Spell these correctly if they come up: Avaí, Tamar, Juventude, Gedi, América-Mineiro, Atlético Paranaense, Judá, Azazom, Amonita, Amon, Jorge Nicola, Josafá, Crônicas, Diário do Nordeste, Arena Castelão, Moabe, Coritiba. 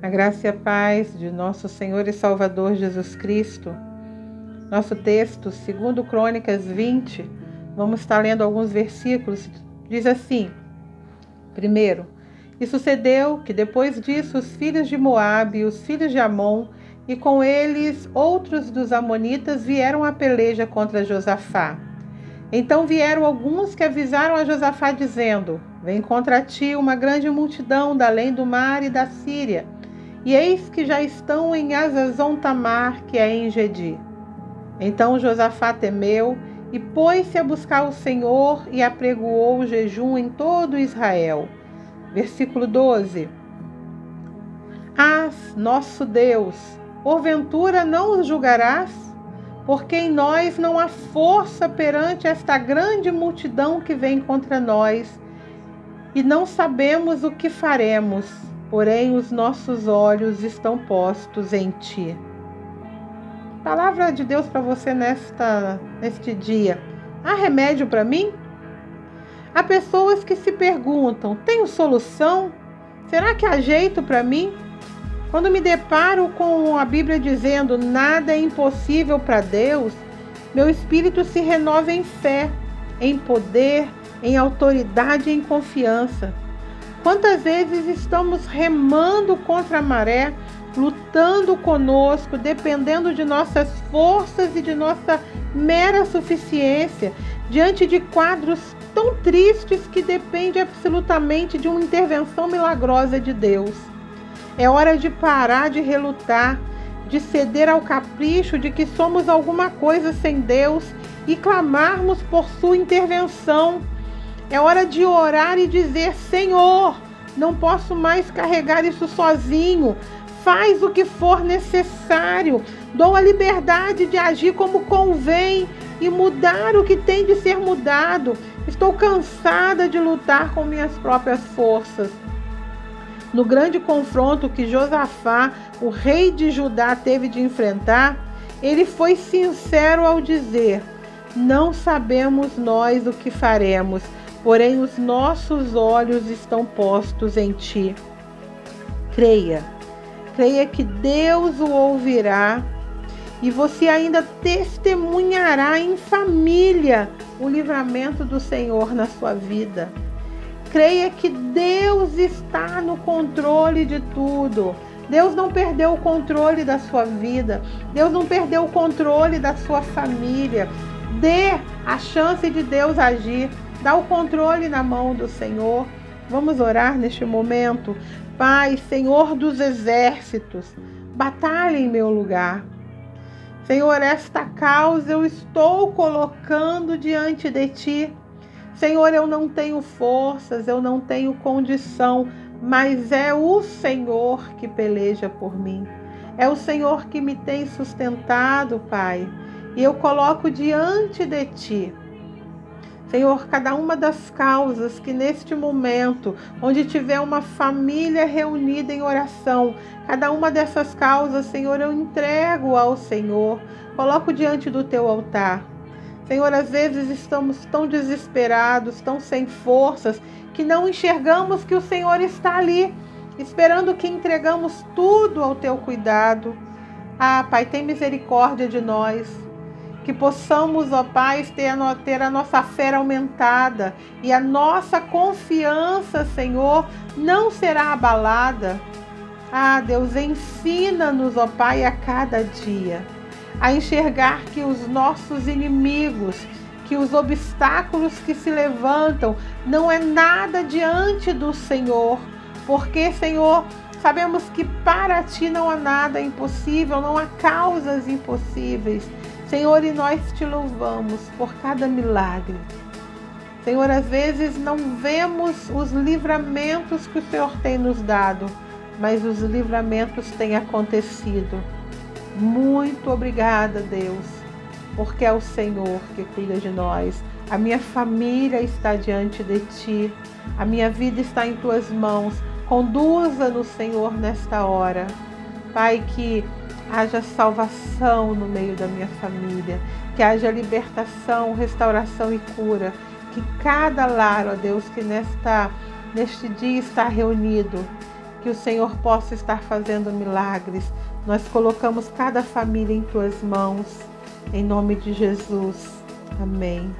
A graça e a paz de nosso Senhor e Salvador Jesus Cristo. Nosso texto, segundo Crônicas 20, vamos estar lendo alguns versículos, diz assim. Primeiro, e sucedeu que depois disso os filhos de Moabe e os filhos de Amon e com eles outros dos amonitas vieram à peleja contra Josafá. Então vieram alguns que avisaram a Josafá dizendo, vem contra ti uma grande multidão da além do mar e da Síria. E eis que já estão em Azazom Tamar, que é em Gedi. Então Josafá temeu e pôs-se a buscar o Senhor e apregoou o jejum em todo Israel. Versículo 12. Ah, nosso Deus, porventura não os julgarás? Porque em nós não há força perante esta grande multidão que vem contra nós, e não sabemos o que faremos. Porém, os nossos olhos estão postos em ti. Palavra de Deus para você neste dia. Há remédio para mim? Há pessoas que se perguntam, tenho solução? Será que há jeito para mim? Quando me deparo com a Bíblia dizendo, nada é impossível para Deus, meu espírito se renova em fé, em poder, em autoridade e em confiança. Quantas vezes estamos remando contra a maré, lutando conosco, dependendo de nossas forças e de nossa mera suficiência, diante de quadros tão tristes que depende absolutamente de uma intervenção milagrosa de Deus. É hora de parar de relutar, de ceder ao capricho de que somos alguma coisa sem Deus e clamarmos por sua intervenção. É hora de orar e dizer, Senhor, não posso mais carregar isso sozinho. Faz o que for necessário. Dou a liberdade de agir como convém e mudar o que tem de ser mudado. Estou cansada de lutar com minhas próprias forças. No grande confronto que Josafá, o rei de Judá, teve de enfrentar, ele foi sincero ao dizer, não sabemos nós o que faremos. Porém, os nossos olhos estão postos em ti. Creia que Deus o ouvirá e você ainda testemunhará em família o livramento do Senhor na sua vida. Creia que Deus está no controle de tudo. Deus não perdeu o controle da sua vida. Deus não perdeu o controle da sua família. Dê a chance de Deus agir. Dá o controle na mão do Senhor. Vamos orar neste momento. Pai, Senhor dos exércitos, batalha em meu lugar. Senhor, esta causa eu estou colocando diante de ti. Senhor, eu não tenho forças, eu não tenho condição, mas é o Senhor que peleja por mim. É o Senhor que me tem sustentado, Pai. E eu coloco diante de ti. Senhor, cada uma das causas que neste momento, onde tiver uma família reunida em oração, cada uma dessas causas, Senhor, eu entrego ao Senhor, coloco diante do teu altar. Senhor, às vezes estamos tão desesperados, tão sem forças, que não enxergamos que o Senhor está ali, esperando que entregamos tudo ao teu cuidado. Ah, Pai, tem misericórdia de nós. Que possamos, ó Pai, ter a nossa fé aumentada e a nossa confiança, Senhor, não será abalada. Ah, Deus, ensina-nos, ó Pai, a cada dia a enxergar que os nossos inimigos, que os obstáculos que se levantam não é nada diante do Senhor, porque, Senhor, sabemos que para ti não há nada impossível, não há causas impossíveis. Senhor, e nós te louvamos por cada milagre. Senhor, às vezes não vemos os livramentos que o Senhor tem nos dado, mas os livramentos têm acontecido. Muito obrigada, Deus, porque é o Senhor que cuida de nós. A minha família está diante de ti, a minha vida está em tuas mãos. Conduza-nos, Senhor, nesta hora. Pai, que haja salvação no meio da minha família, que haja libertação, restauração e cura, que cada lar, ó Deus, que neste dia está reunido, que o Senhor possa estar fazendo milagres. Nós colocamos cada família em tuas mãos, em nome de Jesus. Amém.